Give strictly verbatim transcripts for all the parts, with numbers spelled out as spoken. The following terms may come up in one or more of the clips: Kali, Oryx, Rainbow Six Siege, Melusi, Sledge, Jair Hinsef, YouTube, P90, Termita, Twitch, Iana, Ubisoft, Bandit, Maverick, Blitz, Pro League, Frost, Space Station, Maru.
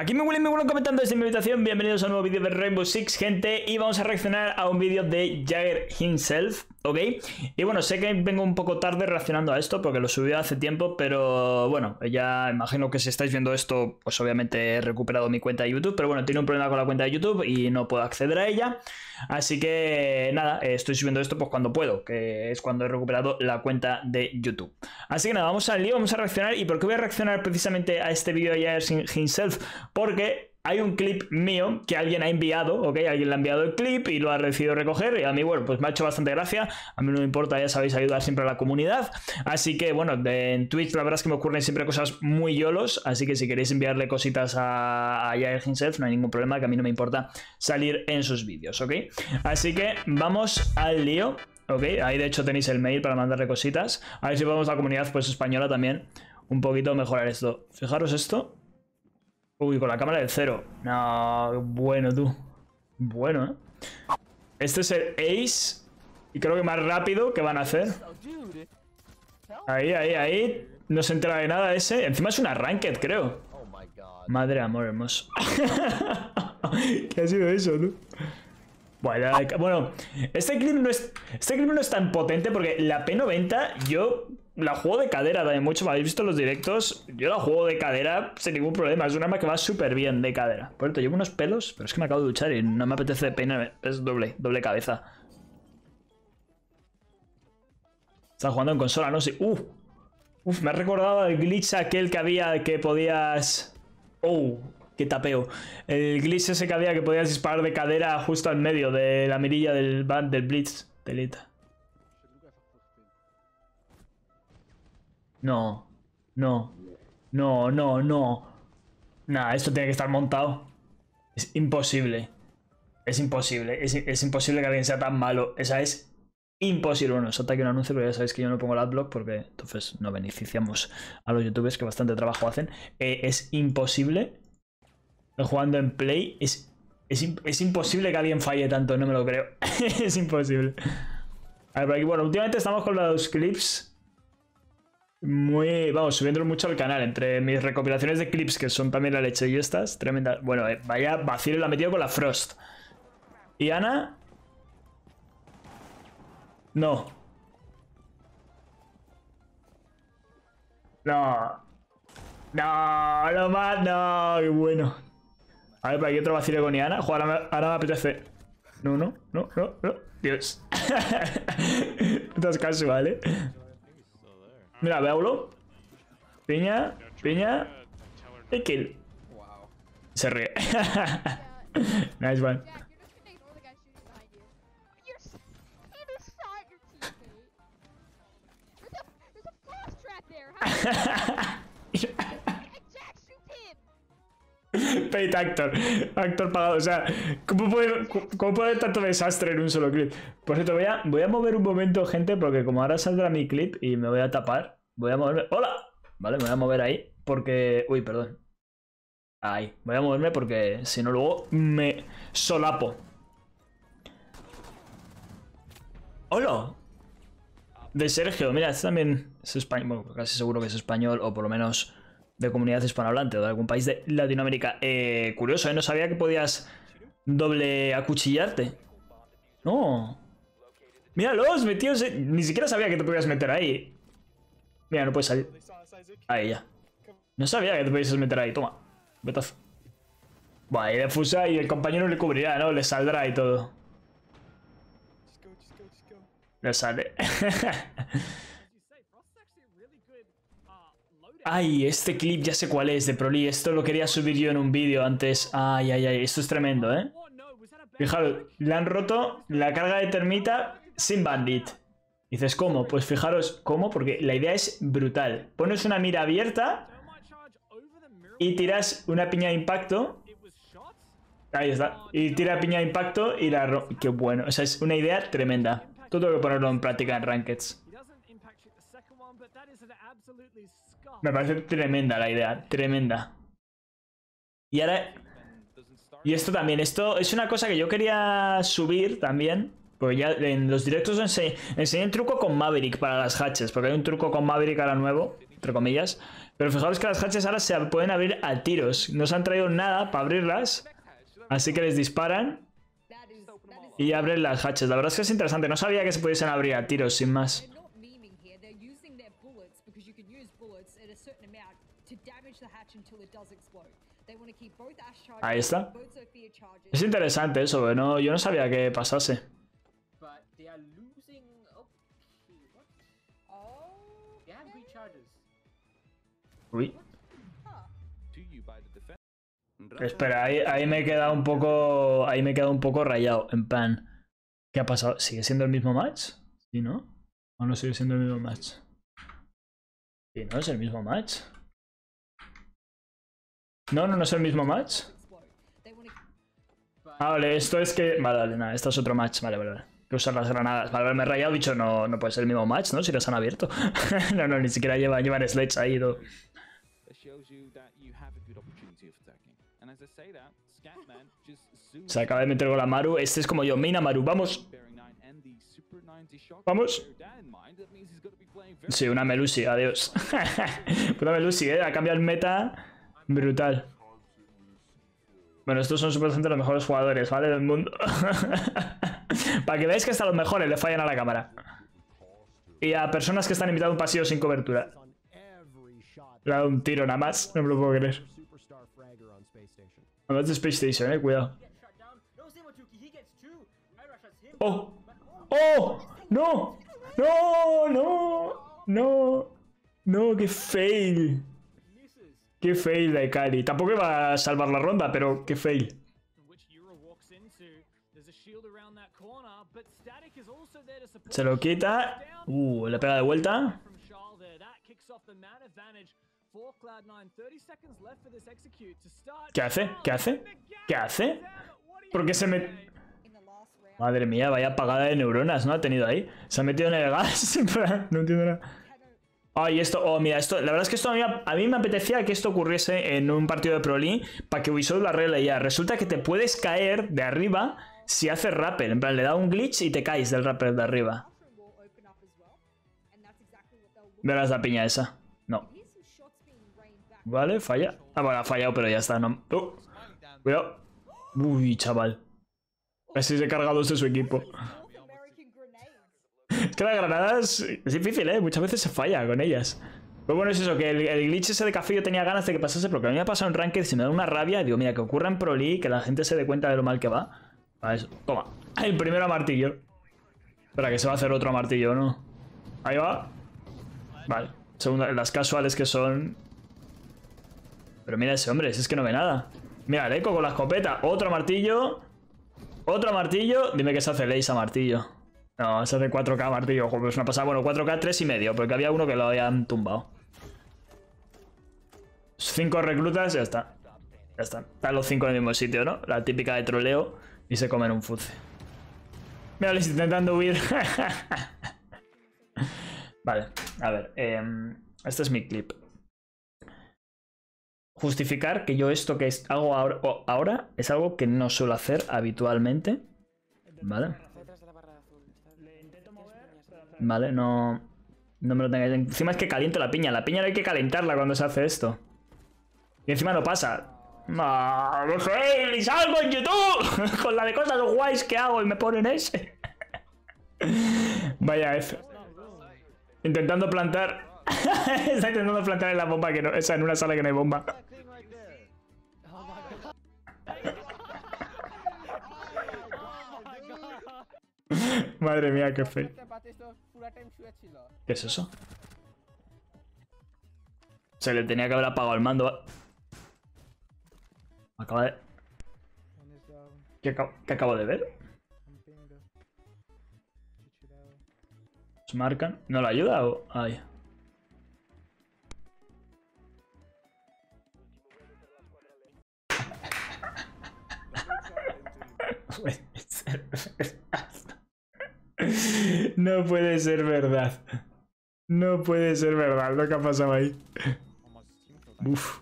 Aquí me huelen, me huelen comentando desde mi habitación. Bienvenidos a un nuevo vídeo de Rainbow Six, gente. Y vamos a reaccionar a un vídeo de Jair Hinsef, ¿ok? Y bueno, sé que vengo un poco tarde reaccionando a esto porque lo subí hace tiempo, pero bueno, ya imagino que si estáis viendo esto, pues obviamente he recuperado mi cuenta de YouTube, pero bueno, tiene un problema con la cuenta de YouTube y no puedo acceder a ella. Así que nada, estoy subiendo esto pues cuando puedo, que es cuando he recuperado la cuenta de YouTube. Así que nada, vamos al lío, vamos a reaccionar. ¿Y por qué voy a reaccionar precisamente a este vídeo de Jair Hinsef? Porque hay un clip mío que alguien ha enviado, ¿ok? Alguien le ha enviado el clip y lo ha decidido recoger. Y a mí, bueno, pues me ha hecho bastante gracia. A mí no me importa, ya sabéis, ayudar siempre a la comunidad. Así que, bueno, de, en Twitch la verdad es que me ocurren siempre cosas muy yolos. Así que si queréis enviarle cositas a, a Jair Hinsef, no hay ningún problema, que a mí no me importa salir en sus vídeos, ¿ok? Así que vamos al lío, ¿ok? Ahí, de hecho, tenéis el mail para mandarle cositas. A ver si podemos la comunidad, pues, española también un poquito mejorar esto. Fijaros esto. Uy, con la cámara del cero. No, bueno, tú. Bueno, ¿eh? Este es el ace. Y creo que más rápido que van a hacer. Ahí, ahí, ahí. No se entera de nada ese. Encima es una ranked, creo. Madre amor hermoso. ¿Qué ha sido eso, tú? Bueno, bueno, este clip no es, este clip no es tan potente porque la P noventa yo la juego de cadera también mucho. ¿Me habéis visto los directos? Yo la juego de cadera sin ningún problema. Es un arma que va súper bien de cadera. Por cierto, llevo unos pelos, pero es que me acabo de duchar y no me apetece peinarme. Es doble, doble cabeza. Están jugando en consola, ¿no? Sí. Uf, uf, me ha recordado el glitch aquel que había que podías... Oh, qué tapeo. El glitch ese que había que podías disparar de cadera justo al medio de la mirilla del, del Blitz. Telita. No, no, no, no, no. Nah, esto tiene que estar montado. Es imposible. Es imposible. Es, es imposible que alguien sea tan malo. Esa es imposible. Bueno, salta aquí un anuncio, pero ya sabéis que yo no pongo el adblock porque entonces no beneficiamos a los youtubers que bastante trabajo hacen. Eh, es imposible. Jugando en play. Es, es, es imposible que alguien falle tanto, no me lo creo. Es imposible. A ver, por aquí. Bueno, últimamente estamos con los clips. Muy, vamos, subiéndolo mucho al canal. Entre mis recopilaciones de clips, que son también la leche, y estas, tremenda. Bueno, eh, vaya vacío la ha metido con la Frost. Iana. No. No. No, no más, no. Qué bueno. A ver, para aquí otro vacío con Iana. Joder, ahora me, ahora me apetece. No, no, no, no, no. Dios. Esto es casual, ¿eh? Mira, veálo. Piña, piña. Y kill. Se ríe. Nice one. Paid actor. Actor pagado. O sea, ¿cómo puede, cómo puede haber tanto desastre en un solo clip? Por cierto, voy a, voy a mover un momento, gente, porque como ahora saldrá mi clip y me voy a tapar, voy a moverme. ¡Hola! Vale, me voy a mover ahí porque... Uy, perdón. Ahí. Voy a moverme porque si no luego me solapo. ¡Hola! De Sergio. Mira, este también es español. Bueno, casi seguro que es español o por lo menos... de comunidad hispanohablante o de algún país de Latinoamérica. Eh, curioso, ¿eh? No sabía que podías doble acuchillarte. No. Míralos, metidos. En... Ni siquiera sabía que te podías meter ahí. Mira, no puedes salir. Ahí ya. No sabía que te podías meter ahí. Toma. Betazo. Buah, y defusa y el compañero le cubrirá, ¿no? Le saldrá y todo. Le sale. Ay, este clip ya sé cuál es, de Pro League. Esto lo quería subir yo en un vídeo antes. Ay, ay, ay, esto es tremendo, ¿eh? Fijaros, le han roto la carga de Termita sin Bandit. Dices, ¿cómo? Pues fijaros, ¿cómo? Porque la idea es brutal. Pones una mira abierta y tiras una piña de impacto. Ahí está. Y tira piña de impacto y la rompe. Qué bueno, o sea, es una idea tremenda. Tú tengo que ponerlo en práctica en Rankeds. Me parece tremenda la idea, tremenda. Y ahora... Y esto también, esto es una cosa que yo quería subir también. Porque ya en los directos enseñé, enseñé un truco con Maverick para las hatches. Porque hay un truco con Maverick ahora nuevo. entre comillas. Pero fijaos que las hachas ahora se pueden abrir a tiros. No se han traído nada para abrirlas. Así que les disparan y abren las hachas. La verdad es que es interesante. No sabía que se pudiesen abrir a tiros, sin más. Ahí está. Es interesante eso, pero no, yo no sabía que pasase. Uy. Espera, ahí, ahí me he quedado un poco. Ahí me he quedado un poco rayado. En plan. ¿Qué ha pasado? ¿Sigue siendo el mismo match? ¿Sí, no? ¿O no sigue siendo el mismo match? Sí, no, es el mismo match. No, no, no es el mismo match. Ah, vale, esto es que. Vale, vale, nada, esto es otro match. Vale, vale, vale. Que usar las granadas. Vale, vale, me he rayado, bicho, no, no puede ser el mismo match, ¿no? Si las han abierto. No, no, ni siquiera llevan, llevan Sledge ahí, ¿no? Se acaba de meter con la Maru. Este es como yo, main a Maru, vamos. Vamos. Sí, una Melusi, adiós. Una Melusi, eh, ha cambiado el meta. Brutal. Bueno, estos son supuestamente los mejores jugadores, ¿vale? Del mundo. Para que veáis que hasta los mejores le fallan a la cámara. Y a personas que están invitando un pasillo sin cobertura. Le ha dado un tiro nada más, no me lo puedo creer. Además de Space Station, eh, cuidado. ¡Oh! ¡Oh! ¡No! ¡No! ¡No! ¡No! ¡No! ¡Qué fail! ¡Qué fail de Kali! Tampoco iba a salvar la ronda, pero qué fail. Se lo quita. Uh, le pega de vuelta. ¿Qué hace? ¿Qué hace? ¿Qué hace? ¿Por qué se me...? Madre mía, vaya apagada de neuronas, ¿no? Ha tenido ahí. Se ha metido en el gas. No entiendo nada. Ay, oh, esto... Oh, mira, esto... La verdad es que esto a mí, a mí me apetecía que esto ocurriese en un partido de Pro League para que Ubisoft lo arregle ya. Resulta que te puedes caer de arriba si haces rappel. En plan, le da un glitch y te caes del rappel de arriba. Verás la piña esa. No. Vale, falla. Ah, bueno, ha fallado, pero ya está. No. Uh, cuidado. Uy, chaval. Así se carga dos de su equipo. Es que las granadas es difícil, ¿eh? Muchas veces se falla con ellas. Pero bueno, es eso, que el, el glitch ese de café yo tenía ganas de que pasase, porque a mí me ha pasado en Ranked, si me da una rabia, digo, mira, que ocurra en Pro League, que la gente se dé cuenta de lo mal que va. Para eso. Toma. El primero a martillo. Espera, que se va a hacer otro a martillo, ¿no? Ahí va. Vale. Según las casuales que son... Pero mira ese hombre, si es que no ve nada. Mira, el Echo con la escopeta. Otro martillo. Otro martillo. Dime que se hace seis a martillo. No, se hace cuatro K martillo. Ojo, pues una pasada. Bueno, cuatro K, tres y medio. Porque había uno que lo habían tumbado. Cinco reclutas, ya está. Ya están. Están los cinco en el mismo sitio, ¿no? La típica de troleo. Y se comen un fuce. Mira, les intentando huir. Vale, a ver. Eh, este es mi clip. Justificar que yo esto que hago ahora, oh, ahora es algo que no suelo hacer habitualmente. Vale. Vale, no, no me lo tengáis. Encima es que caliento la piña. La piña no hay que calentarla cuando se hace esto. Y encima no pasa. ¡Ah, no sé! ¡Y salgo en YouTube! Con la de cosas guays que hago y me ponen ese. Vaya F. Intentando plantar. Está intentando plantar en la bomba que no. Esa en una sala que no hay bomba. Madre mía, qué feo. ¿Qué es eso? Se le tenía que haber apagado el mando. Acaba de... ¿Qué acabo, ¿Qué acabo de ver? ¿Se marcan? ¿No la ayuda o...? Ay. No puede ser verdad. No puede ser verdad lo que ha pasado ahí. Uf.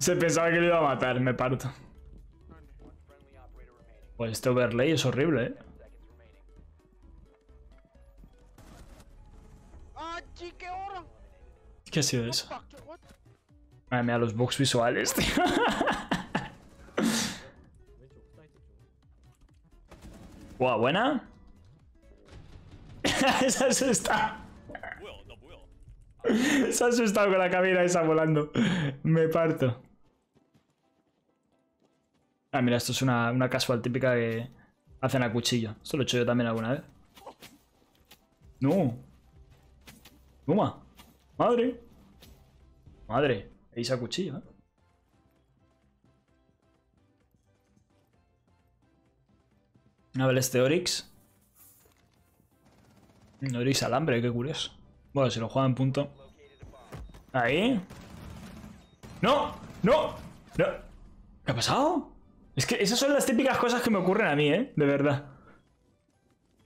Se pensaba que lo iba a matar, me parto. Pues este overlay es horrible, ¿eh? ¿Qué ha sido eso? Ay, mira los bugs visuales, tío. Wow, buena. Se ha asustado. Se ha asustado con la cabina esa volando. Me parto. Ah, mira, esto es una, una casual típica que hacen a cuchillo. Esto lo he hecho yo también alguna vez. No. Toma. Madre. Madre. Ahí se acuchilla, ¿eh? A ver, este Oryx. Oryx alambre, qué curioso. Bueno, si lo juegan, punto. Ahí. ¡No! ¡No! ¡No! ¿Qué ha pasado? Es que esas son las típicas cosas que me ocurren a mí, ¿eh? De verdad.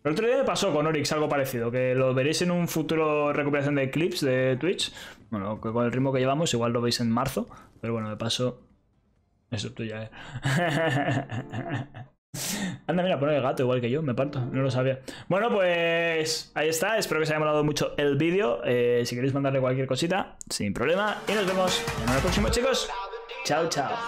El otro día me pasó con Oryx algo parecido, que lo veréis en un futuro recuperación de clips de Twitch. Bueno, que con el ritmo que llevamos igual lo veis en marzo, pero bueno, me pasó... Eso tú ya, eh. Anda, mira, poner el gato igual que yo, me parto, no lo sabía. Bueno, pues ahí está, espero que os haya molado mucho el vídeo. Eh, si queréis mandarle cualquier cosita, sin problema. Y nos vemos en el próximo, chicos. Chao, chao.